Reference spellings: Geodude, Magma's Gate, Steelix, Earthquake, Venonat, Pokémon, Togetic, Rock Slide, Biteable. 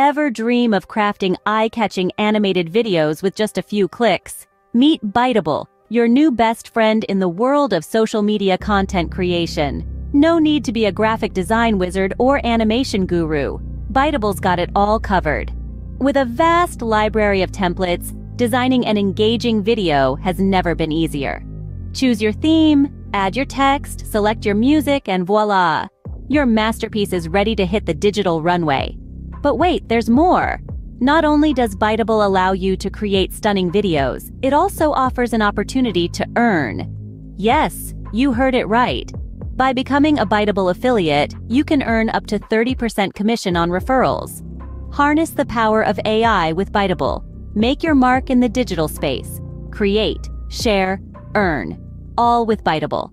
ever dream of crafting eye-catching animated videos with just a few clicks? Meet Biteable, your new best friend in the world of social media content creation. No need to be a graphic design wizard or animation guru. Biteable's got it all covered. With a vast library of templates, designing an engaging video has never been easier. Choose your theme, add your text, select your music, and voila! Your masterpiece is ready to hit the digital runway. But wait, there's more! Not only does Biteable allow you to create stunning videos, it also offers an opportunity to earn. Yes, you heard it right. By becoming a Biteable affiliate, you can earn up to 30% commission on referrals. Harness the power of AI with Biteable. Make your mark in the digital space. Create, share, earn. All with Biteable.